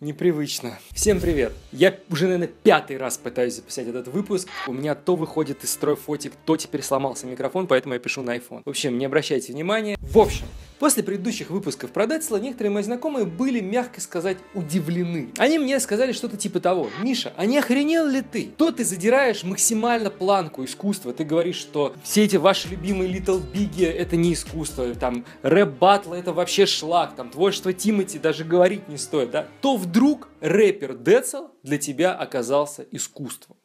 Непривычно. Всем привет! Я уже, наверное, 5-й раз пытаюсь записать этот выпуск. У меня то выходит из строя фотик, то теперь сломался микрофон, поэтому я пишу на iPhone. В общем, не обращайте внимания. В общем, после предыдущих выпусков про Децла некоторые мои знакомые были, мягко сказать, удивлены. Они мне сказали что-то типа того: «Миша, а не охренел ли ты? То ты задираешь максимально планку искусства, ты говоришь, что все эти ваши любимые Little Big это не искусство, там рэп-баттлы это вообще шлак, там творчество Тимати даже говорить не стоит, да?» То вдруг рэпер Децл для тебя оказался искусством.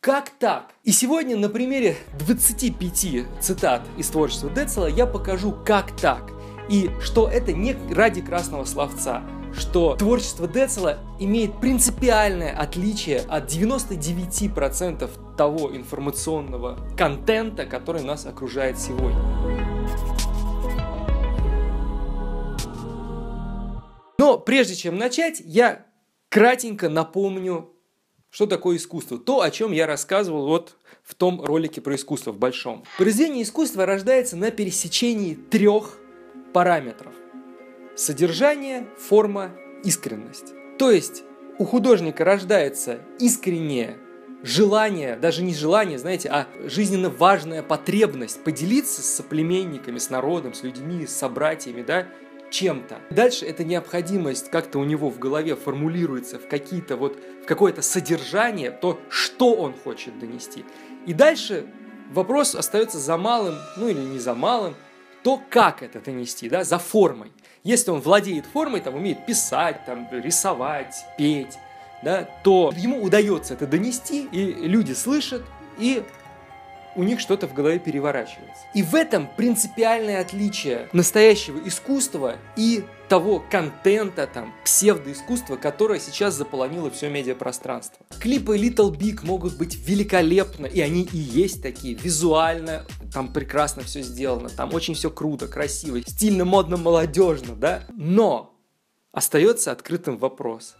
Как так? И сегодня на примере 25 цитат из творчества Децла я покажу, как так. И что это не ради красного словца, что творчество Децла имеет принципиальное отличие от 99% того информационного контента, который нас окружает сегодня. Но прежде чем начать, я кратенько напомню, что такое искусство. То, о чем я рассказывал вот в том ролике про искусство в большом. Произведение искусства рождается на пересечении трех параметров: содержание, форма, искренность. То есть у художника рождается искреннее желание, даже не желание, знаете, а жизненно важная потребность поделиться с соплеменниками, с народом, с людьми, с собратьями, да, чем-то. Дальше эта необходимость как-то у него в голове формулируется в какое-то содержание, то, что он хочет донести. И дальше вопрос остается за малым, ну или не за малым, то, как это донести, да, за формой. Если он владеет формой, там, умеет писать, там, рисовать, петь, да, то ему удается это донести, и люди слышат, и у них что-то в голове переворачивается. И в этом принципиальное отличие настоящего искусства и того контента, там, псевдоискусства, которое сейчас заполонило все медиапространство. Клипы Little Big могут быть великолепны, и они и есть такие, визуально, там прекрасно все сделано, там очень все круто, красиво, стильно, модно, молодежно, да? Но остается открытым вопрос: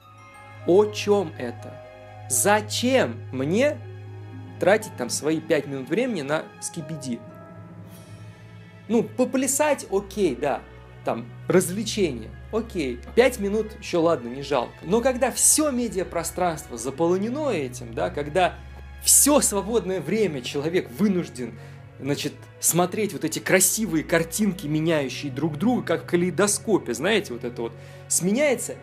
о чем это? Зачем мне тратить там свои 5 минут времени на скипиди? Ну, поплясать, окей, да, там, развлечение, окей, 5 минут еще ладно, не жалко. Но когда все медиапространство заполонено этим, да, когда все свободное время человек вынужден, значит, смотреть вот эти красивые картинки, меняющие друг друга, как в калейдоскопе, знаете, вот это вот сменяется,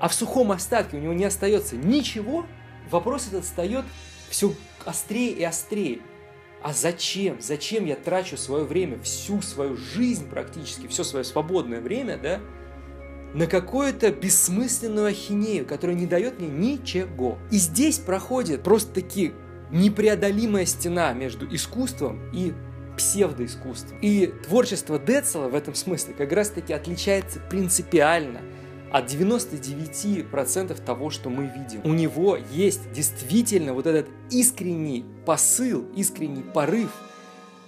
а в сухом остатке у него не остается ничего, вопрос этот встает все острее и острее. А зачем? Зачем я трачу свое время, всю свою жизнь практически, все свое свободное время, да, на какую-то бессмысленную ахинею, которая не дает мне ничего? И здесь проходит просто-таки непреодолимая стена между искусством и псевдоискусством. И творчество Децла в этом смысле как раз-таки отличается принципиально от 99% того, что мы видим. У него есть действительно вот этот искренний посыл, искренний порыв,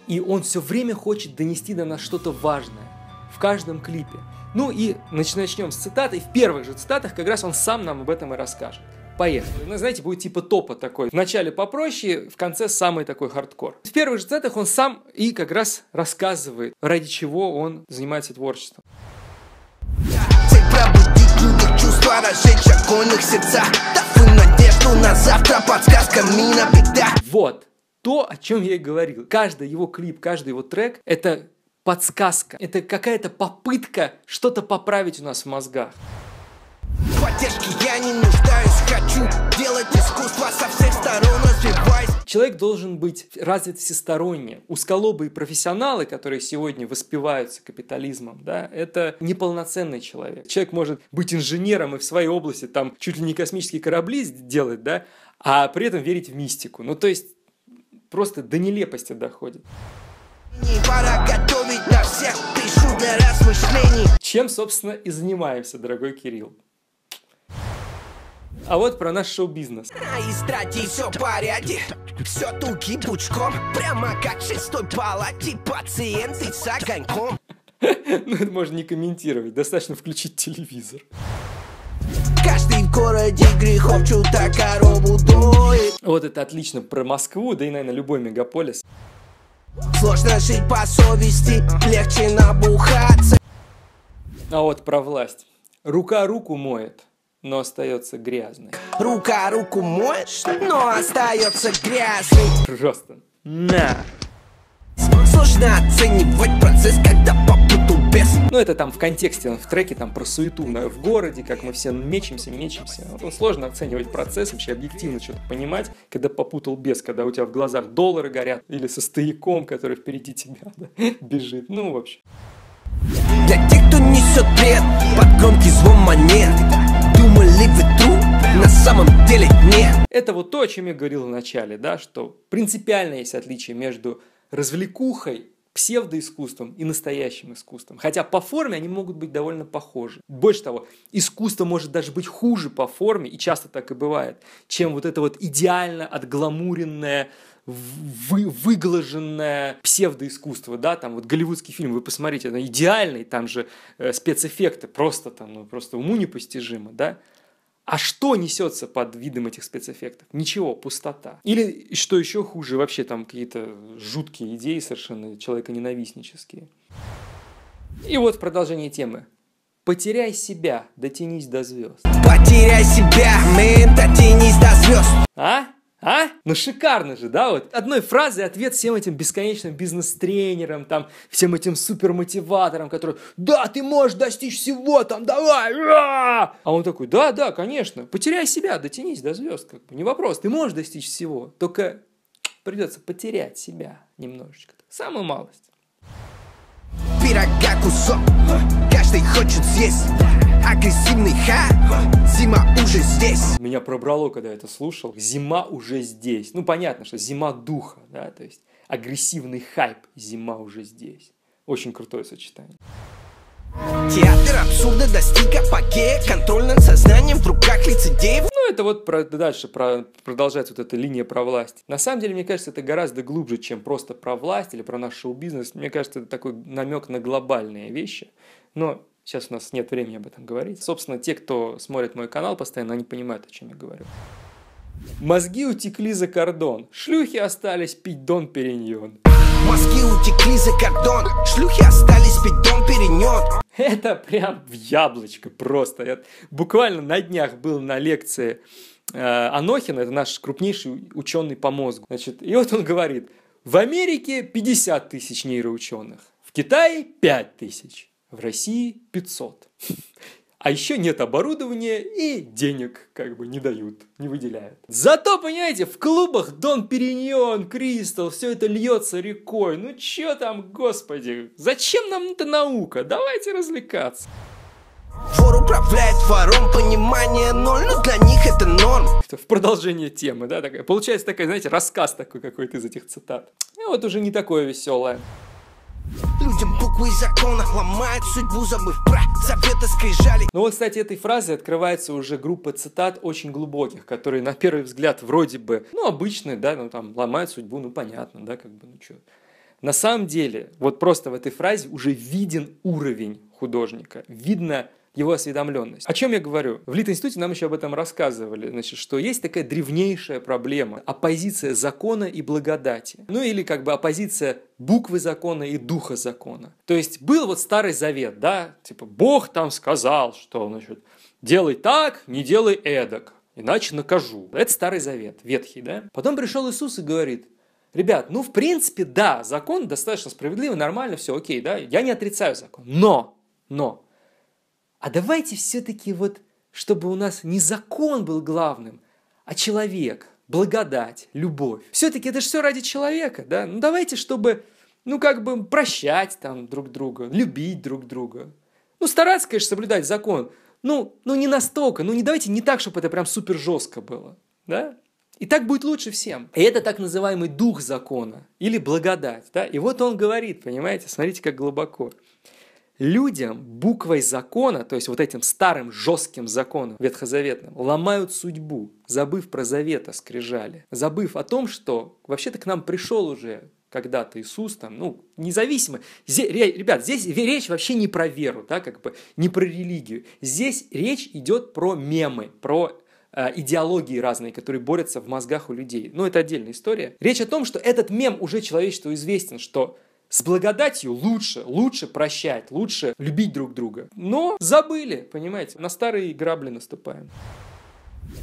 и он все время хочет донести до нас что-то важное в каждом клипе. Ну и начнем с цитаты. В первых же цитатах как раз он сам нам об этом и расскажет. Поехали. Ну, знаете, будет типа топа такой. В начале попроще, в конце самый такой хардкор. В первых же цитатах он сам и как раз рассказывает, ради чего он занимается творчеством. Вот то, о чем я и говорил. Каждый его клип, каждый его трек — это подсказка, это какая-то попытка что-то поправить у нас в мозгах. Человек должен быть развит всесторонне. Узколобые профессионалы, которые сегодня воспеваются капитализмом, да, это неполноценный человек. Человек может быть инженером и в своей области там чуть ли не космические корабли делать, да, а при этом верить в мистику. Ну, то есть просто до нелепости доходит. Чем, собственно, и занимаемся, дорогой Кирилл. А вот про наш шоу-бизнес. Ну, это можно не комментировать, достаточно включить телевизор. Каждый в городе грехов чудо корову доит. Вот это отлично про Москву, да и, наверное, любой мегаполис. Сложно жить по совести, легче набухаться. А вот про власть. Рука руку моет, но остается грязной. Рука руку моешь, но остается грязной. Просто. На. Сложно оценивать процесс, когда попутал без. Ну это там в контексте, в треке там про суету в городе, как мы все мечемся. Ну, сложно оценивать процесс, вообще объективно что-то понимать, когда попутал без, когда у тебя в глазах доллары горят, или со стояком, который впереди тебя да, бежит, ну в общем. Для тех, кто несет бред, подгонки злом монет, думали вы труп, на самом деле нет. Это вот то, о чем я говорил в начале, да, что принципиально есть отличие между развлекухой, псевдоискусством и настоящим искусством. Хотя по форме они могут быть довольно похожи. Больше того, искусство может даже быть хуже по форме, и часто так и бывает, чем вот это вот идеально отгламуренное, выглаженное псевдоискусство, да, там вот голливудский фильм, вы посмотрите, он идеальный, там же спецэффекты просто там, ну, просто уму непостижимо, да. А что несется под видом этих спецэффектов? Ничего, пустота. Или, что еще хуже, вообще там какие-то жуткие идеи совершенно человеконенавистнические. И вот продолжение темы. Потеряй себя, дотянись до звезд. Потеряй себя, мэн, дотянись до звезд. А? А? Ну шикарно же, да? Вот одной фразой ответ всем этим бесконечным бизнес-тренерам, там, всем этим супермотиваторам, которые «Да, ты можешь достичь всего, там, давай!» А он такой «Да, да, конечно, потеряй себя, дотянись до звезд, как бы, не вопрос, ты можешь достичь всего, только придется потерять себя немножечко, самую малость». Пирога кусок, каждый хочет съесть, агрессивный ха, зима уже здесь. Меня пробрало, когда я это слушал, зима уже здесь. Ну, понятно, что зима духа, да, то есть агрессивный хайп, зима уже здесь. Очень крутое сочетание. Театр абсурда достиг апогея, контроль над сознанием в руках лицедеев. Ну, это вот продолжается вот эта линия про власть. На самом деле, мне кажется, это гораздо глубже, чем просто про власть или про наш шоу-бизнес. Мне кажется, это такой намек на глобальные вещи. Но сейчас у нас нет времени об этом говорить. Собственно, те, кто смотрит мой канал постоянно, они понимают, о чем я говорю. Мозги утекли за кордон, шлюхи остались пить Дон Периньон. Мозги утекли за кордон, шлюхи остались пить Дон Периньон. Это прям в яблочко просто. Я буквально на днях был на лекции Анохина, это наш крупнейший ученый по мозгу. Значит, и вот он говорит, в Америке 50 тысяч нейроученых, в Китае 5 тысяч. В России 500. А еще нет оборудования и денег как бы не дают, не выделяют. Зато, понимаете, в клубах Дон Периньон, Кристалл, все это льется рекой. Ну че там, господи, зачем нам эта наука? Давайте развлекаться. Вор управляет вором, понимание ноль, но для них это норм. В продолжение темы, да, такая, получается такая, знаете, рассказ такой какой-то из этих цитат. И вот уже не такое веселое. Людям буквы и законы ломают судьбу, забыв про заветы скрижали. Ну вот, кстати, этой фразой открывается уже группа цитат очень глубоких, которые на первый взгляд вроде бы, ну, обычные, да, ну, там, ломают судьбу, ну, понятно, да, как бы, ну, чё. На самом деле, вот просто в этой фразе уже виден уровень художника, видно его осведомленность. О чем я говорю? В Лит-институте нам еще об этом рассказывали, значит, что есть такая древнейшая проблема – оппозиция закона и благодати. Ну или как бы оппозиция буквы закона и духа закона. То есть был вот Старый Завет, да, типа Бог там сказал, что, значит, делай так, не делай эдак, иначе накажу. Это Старый Завет, ветхий, да. Потом пришел Иисус и говорит, ребят, ну в принципе, да, закон достаточно справедливый, нормально, все, окей, да, я не отрицаю закон, но, а давайте все-таки вот, чтобы у нас не закон был главным, а человек, благодать, любовь. Все-таки это же все ради человека, да? Ну давайте, чтобы, ну как бы прощать там друг друга, любить друг друга. Ну стараться, конечно, соблюдать закон, ну не настолько, ну не давайте не так, чтобы это прям супер жестко было, да? И так будет лучше всем. И это так называемый дух закона или благодать, да? И вот он говорит, понимаете, смотрите, как глубоко. Людям буквой закона, то есть вот этим старым жестким законом ветхозаветным, ломают судьбу, забыв про завета скрижали, забыв о том, что вообще-то к нам пришел уже когда-то Иисус, там, ну, независимо. Ребят, здесь речь вообще не про веру, да, как бы, не про религию. Здесь речь идет про мемы, про идеологии разные, которые борются в мозгах у людей. Но это отдельная история. Речь о том, что этот мем уже человечеству известен, что С благодатью лучше прощать, лучше любить друг друга. Но забыли, понимаете, на старые грабли наступаем.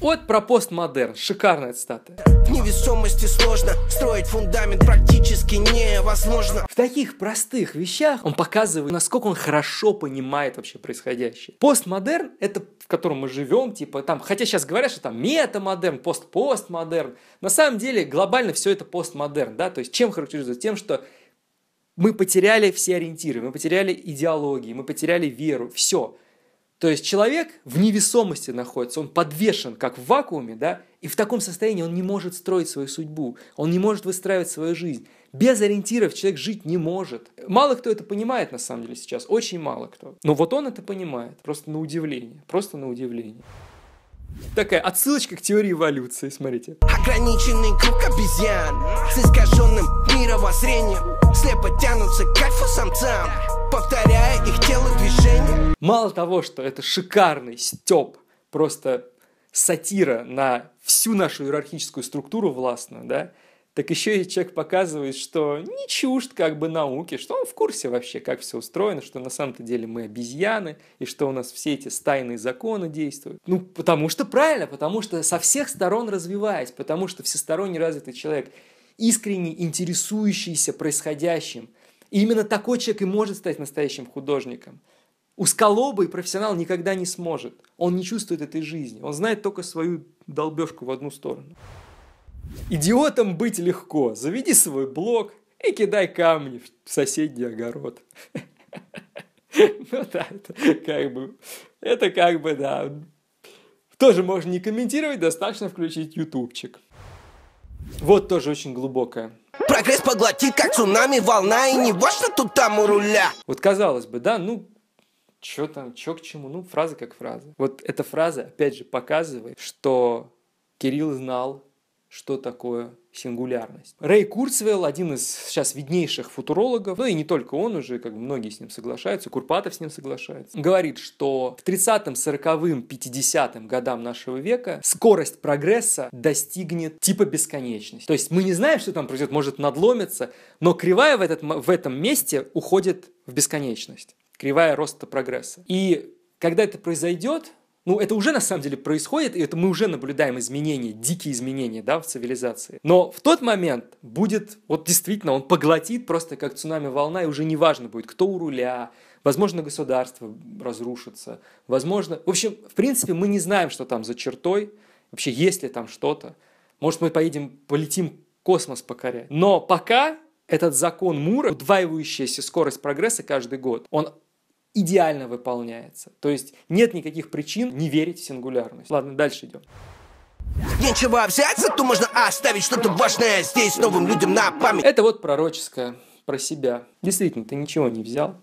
Вот про постмодерн. Шикарная цитата. В невесомости сложно, строить фундамент практически невозможно. В таких простых вещах он показывает, насколько он хорошо понимает вообще происходящее. Постмодерн, это в котором мы живем, типа там, хотя сейчас говорят, что там метамодерн, постмодерн. На самом деле глобально все это постмодерн, да, то есть чем характеризуется? Тем, что мы потеряли все ориентиры, мы потеряли идеологии, мы потеряли веру, все. То есть человек в невесомости находится, он подвешен, как в вакууме, да, и в таком состоянии он не может строить свою судьбу, он не может выстраивать свою жизнь. Без ориентиров человек жить не может. Мало кто это понимает, на самом деле, сейчас, очень мало кто. Но вот он это понимает, просто на удивление. Такая отсылочка к теории эволюции, смотрите. Ограниченный круг обезьян с искаженным мировоззрением слепо тянутся к альфа-самцам, повторяя их телодвижение. Мало того, что это шикарный стёб, просто сатира на всю нашу иерархическую структуру властную, да, так еще и человек показывает, что не чужд как бы науки, что он в курсе вообще, как все устроено, что на самом-то деле мы обезьяны, и что у нас все эти стайные законы действуют. Ну, потому что правильно, потому что со всех сторон развиваясь, потому что всесторонне развитый человек, искренне интересующийся происходящим, и именно такой человек и может стать настоящим художником. Узколобый профессионал никогда не сможет, он не чувствует этой жизни, он знает только свою долбежку в одну сторону. Идиотом быть легко. Заведи свой блог и кидай камни в соседний огород. Ну да, это как бы, да. Тоже можно не комментировать, достаточно включить ютубчик. Вот тоже очень глубокое. Прогресс поглотит, как цунами, волна, и не важно тут там у руля. Вот казалось бы, да, ну, чё там, чё к чему, ну, фраза как фраза. Вот эта фраза, опять же, показывает, что Кирилл знал, что такое сингулярность. Рэй Курцвейл, один из сейчас виднейших футурологов, ну и не только он уже, как бы многие с ним соглашаются, Курпатов с ним соглашается, говорит, что к 30-м, 40-м, 50-м годам нашего века скорость прогресса достигнет типа бесконечности. То есть мы не знаем, что там произойдет, может надломиться, но кривая в этом месте уходит в бесконечность, кривая роста прогресса. И когда это произойдет, ну, это уже на самом деле происходит, и это мы уже наблюдаем изменения, дикие изменения, да, в цивилизации. Но в тот момент будет, вот действительно, он поглотит просто как цунами волна, и уже не важно будет, кто у руля, возможно, государство разрушится, возможно... В общем, в принципе, мы не знаем, что там за чертой, вообще есть ли там что-то. Может, мы полетим космос покорять. Но пока этот закон Мура, удваивающаяся скорость прогресса каждый год, он идеально выполняется. То есть нет никаких причин не верить в сингулярность. Ладно, дальше идем. Нечего взяться, то можно оставить что-то важное здесь новым людям на память. Это вот пророческое про себя. Действительно, ты ничего не взял,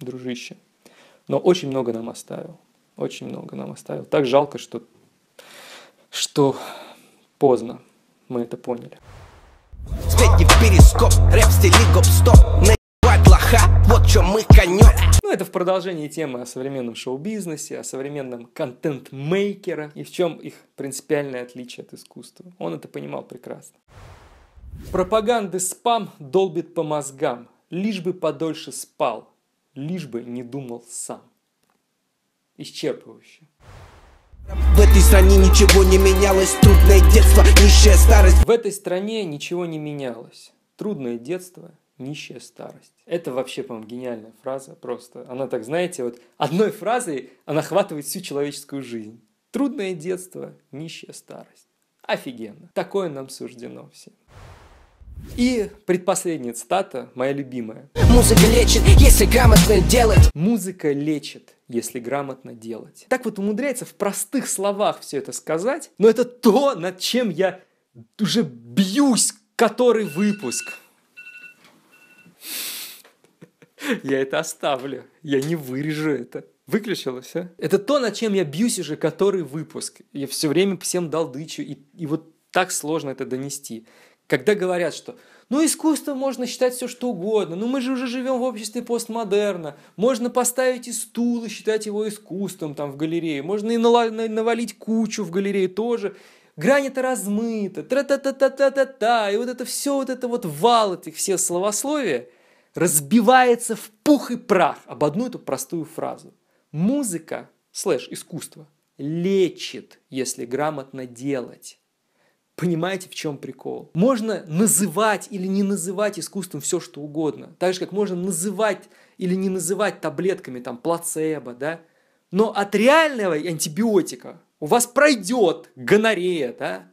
дружище, но очень много нам оставил. Очень много нам оставил. Так жалко, что поздно мы это поняли. Вот чё мы конёк. Ну, это в продолжении темы о современном шоу-бизнесе, о современном контент-мейкере и в чем их принципиальное отличие от искусства. Он это понимал прекрасно. Пропаганды спам долбит по мозгам, лишь бы подольше спал, лишь бы не думал сам. Исчерпывающе. В этой стране ничего не менялось, трудное детство, нищая старость. В этой стране ничего не менялось, трудное детство, нищая старость. Это вообще, по-моему, гениальная фраза. Просто она так, знаете, вот одной фразой она охватывает всю человеческую жизнь. Трудное детство, нищая старость. Офигенно. Такое нам суждено всем. И предпоследняя цитата, моя любимая. Музыка лечит, если грамотно делать. Музыка лечит, если грамотно делать. Так вот умудряется в простых словах все это сказать, но это то, над чем я уже бьюсь, который выпуск. Я это оставлю, я не вырежу это. Выключила все. Это то, над чем я бьюсь уже который выпуск. Я все время всем долдычу, и вот так сложно это донести. Когда говорят, что ну искусство можно считать все что угодно, ну мы же уже живем в обществе постмодерна, можно поставить и стул и считать его искусством там в галерее, можно и навалить кучу в галерее тоже. Грань это размыта, тра-та-та-та-та-та-та, и вот это все, вот это вот вал этих всех словословия. разбивается в пух и прах об одну эту простую фразу. Музыка, /искусство, лечит, если грамотно делать. Понимаете, в чем прикол? Можно называть или не называть искусством все, что угодно. Так же, как можно называть или не называть таблетками, там, плацебо, да? Но от реального антибиотика у вас пройдет гонорея, да?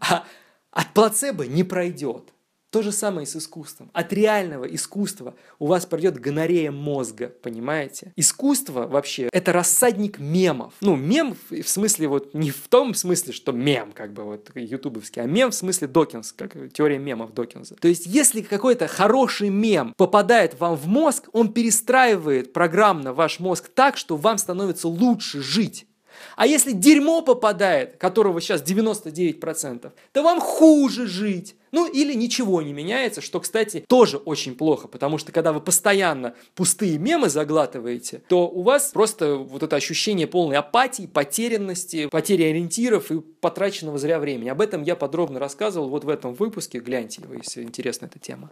А от плацебо не пройдет. То же самое и с искусством. От реального искусства у вас пройдет гонорея мозга, понимаете? Искусство вообще – это рассадник мемов. Ну, мем в смысле вот не в том смысле, что мем как бы вот ютубовский, а мем в смысле Докинс, как теория мемов Докинса. То есть, если какой-то хороший мем попадает вам в мозг, он перестраивает программно ваш мозг так, что вам становится лучше жить. А если дерьмо попадает, которого сейчас 99%, то вам хуже жить. Ну или ничего не меняется, что, кстати, тоже очень плохо, потому что когда вы постоянно пустые мемы заглатываете, то у вас просто вот это ощущение полной апатии, потерянности, потери ориентиров и потраченного зря времени. Об этом я подробно рассказывал вот в этом выпуске, гляньте его, если интересна эта тема.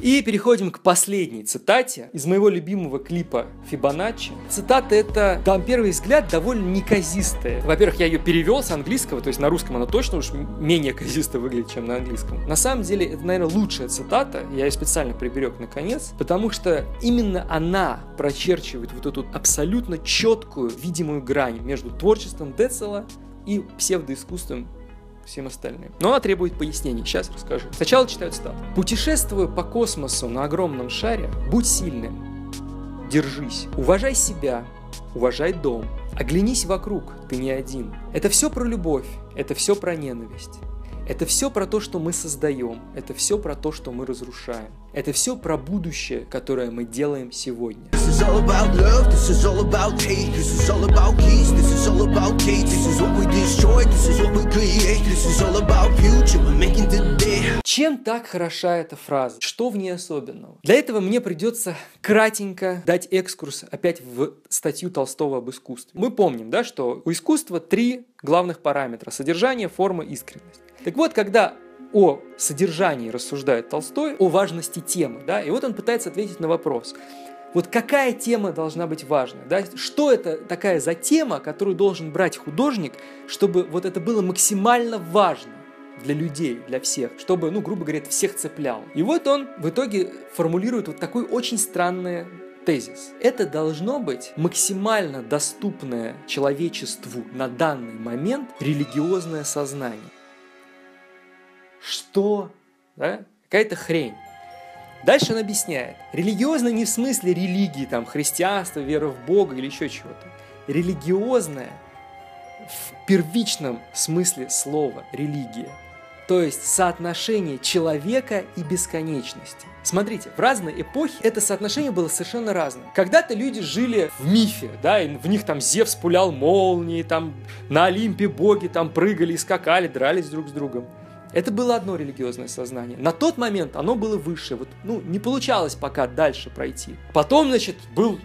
И переходим к последней цитате из моего любимого клипа «Фибоначчи». Цитата эта, на первый взгляд, довольно неказистая. Во-первых, я ее перевел с английского, то есть на русском она точно уж менее казисто выглядит, чем на английском. На самом деле, это, наверное, лучшая цитата, я ее специально приберег наконец, потому что именно она прочерчивает вот эту абсолютно четкую, видимую грань между творчеством Децла и псевдоискусством всем остальным. Но она требует пояснений, сейчас расскажу. Сначала читаю цитату. «Путешествуя по космосу на огромном шаре, будь сильным, держись, уважай себя, уважай дом, оглянись вокруг, ты не один. Это все про любовь, это все про ненависть, это все про то, что мы создаем, это все про то, что мы разрушаем, это все про будущее, которое мы делаем сегодня». Чем так хороша эта фраза? Что в ней особенного? Для этого мне придется кратенько дать экскурс опять в статью Толстого об искусстве. Мы помним, да, что у искусства 3 главных параметра: содержание, форма, искренность. Так вот, когда о содержании рассуждает Толстой, о важности темы, да, и вот он пытается ответить на вопрос. Вот какая тема должна быть важной? Да? Что это такая за тема, которую должен брать художник, чтобы вот это было максимально важно для людей, для всех, чтобы, ну, грубо говоря, всех цеплял. И вот он в итоге формулирует вот такой очень странный тезис. Это должно быть максимально доступное человечеству на данный момент религиозное сознание. Что? Да? Какая-то хрень. Дальше он объясняет. Религиозно не в смысле религии, там, христианства, веры в Бога или еще чего-то. Религиозное в первичном смысле слова религия. То есть соотношение человека и бесконечности. Смотрите, в разные эпохи это соотношение было совершенно разным. Когда-то люди жили в мифе, да, и в них там Зевс пулял молнии, там на Олимпе боги там прыгали, скакали, дрались друг с другом. Это было одно религиозное сознание. На тот момент оно было выше. Вот, ну, не получалось пока дальше пройти. Потом, значит, был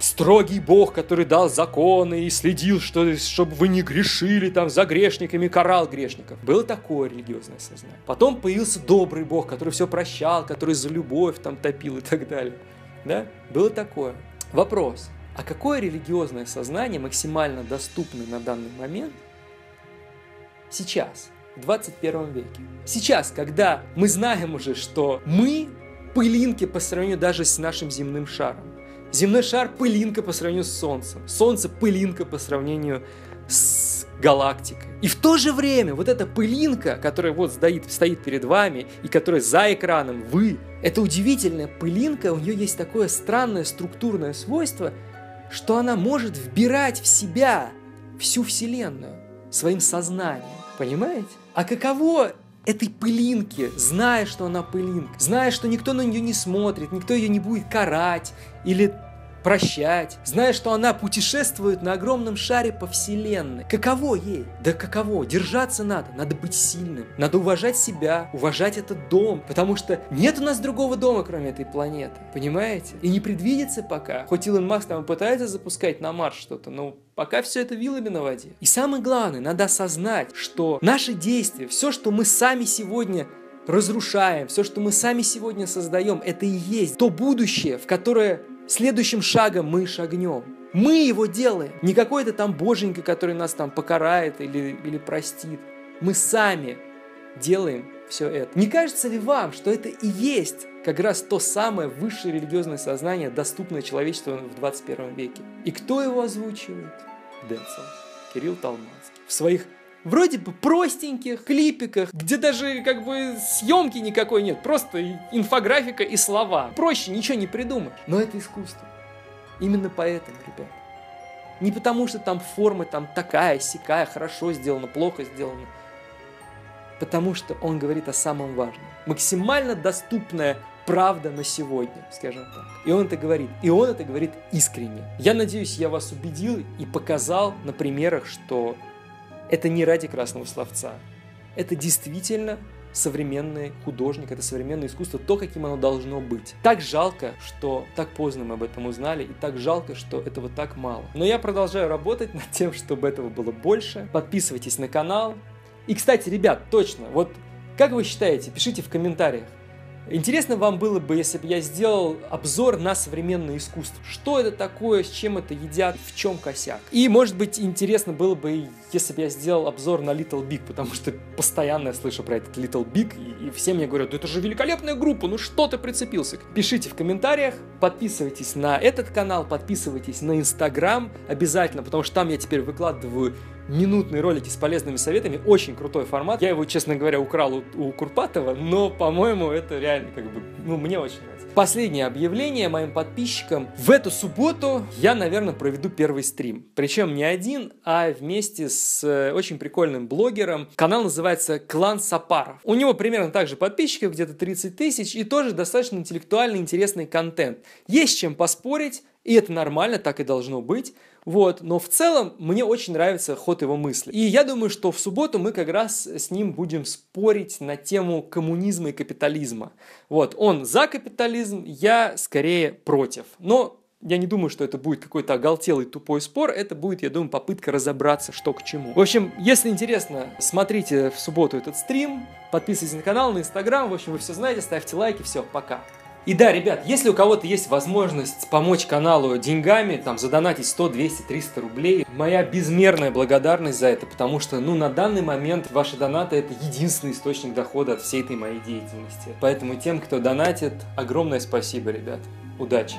строгий бог, который дал законы и следил, чтобы вы не грешили там за грешниками, карал грешников. Было такое религиозное сознание. Потом появился добрый бог, который все прощал, который за любовь там топил и так далее. Да? Было такое. Вопрос. А какое религиозное сознание максимально доступно на данный момент сейчас? В 21 веке. Сейчас, когда мы знаем уже, что мы пылинки по сравнению даже с нашим земным шаром. Земной шар пылинка по сравнению с Солнцем. Солнце пылинка по сравнению с галактикой. И в то же время вот эта пылинка, которая вот стоит перед вами и которая за экраном вы, это удивительная пылинка, у нее есть такое странное структурное свойство, что она может вбирать в себя всю Вселенную своим сознанием. Понимаете? А каково этой пылинке, зная, что она пылинка, зная, что никто на нее не смотрит, никто ее не будет карать или прощать, зная, что она путешествует на огромном шаре по Вселенной. Каково ей? Да каково? Держаться надо, надо быть сильным, надо уважать себя, уважать этот дом, потому что нет у нас другого дома, кроме этой планеты, понимаете? И не предвидится пока, хоть Илон Макс там пытается запускать на Марс что-то, но пока все это вилами на воде. И самое главное, надо осознать, что наши действия, все, что мы сами сегодня разрушаем, все, что мы сами сегодня создаем, это и есть то будущее, в которое следующим шагом мы шагнем. Мы его делаем. Не какой-то там боженька, который нас там покарает или простит. Мы сами делаем все это. Не кажется ли вам, что это и есть как раз то самое высшее религиозное сознание, доступное человечеству в 21 веке? И кто его озвучивает? Децл, Кирилл Толманский. В своих вроде бы простеньких клипиках, где даже как бы съемки никакой нет, просто инфографика и слова. Проще ничего не придумаешь. Но это искусство. Именно поэтому, ребят. Не потому, что там форма там такая, сякая, хорошо сделана, плохо сделана. Потому что он говорит о самом важном. Максимально доступная правда на сегодня, скажем так. И он это говорит. И он это говорит искренне. Я надеюсь, я вас убедил и показал на примерах, что это не ради красного словца. Это действительно современный художник, это современное искусство, то, каким оно должно быть. Так жалко, что так поздно мы об этом узнали, и так жалко, что этого так мало. Но я продолжаю работать над тем, чтобы этого было больше. Подписывайтесь на канал. И, кстати, ребят, точно, вот как вы считаете, пишите в комментариях. Интересно вам было бы, если бы я сделал обзор на современное искусство. Что это такое, с чем это едят, в чем косяк. И, может быть, интересно было бы, если бы я сделал обзор на Little Big, потому что постоянно я слышу про этот Little Big, и все мне говорят, да это же великолепная группа, ну что ты прицепился? Пишите в комментариях, подписывайтесь на этот канал, подписывайтесь на Instagram обязательно, потому что там я теперь выкладываю минутные ролики с полезными советами, очень крутой формат. Я его, честно говоря, украл у Курпатова, но, по-моему, это реально как бы, ну, мне очень нравится. Последнее объявление моим подписчикам. В эту субботу я, наверное, проведу первый стрим. Причем не один, а вместе с очень прикольным блогером. Канал называется «Клан Сапаров». У него примерно так же подписчиков, где-то 30 тысяч, и тоже достаточно интеллектуальный, интересный контент. Есть с чем поспорить, и это нормально, так и должно быть. Вот, но в целом мне очень нравится ход его мысли. И я думаю, что в субботу мы как раз с ним будем спорить на тему коммунизма и капитализма. Вот, он за капитализм, я скорее против. Но я не думаю, что это будет какой-то оголтелый тупой спор. Это будет, я думаю, попытка разобраться, что к чему. В общем, если интересно, смотрите в субботу этот стрим. Подписывайтесь на канал, на Инстаграм. В общем, вы все знаете, ставьте лайки. Все, пока. И да, ребят, если у кого-то есть возможность помочь каналу деньгами, там, задонатить 100, 200, 300 рублей, моя безмерная благодарность за это, потому что, ну, на данный момент ваши донаты – это единственный источник дохода от всей этой моей деятельности. Поэтому тем, кто донатит, огромное спасибо, ребят. Удачи!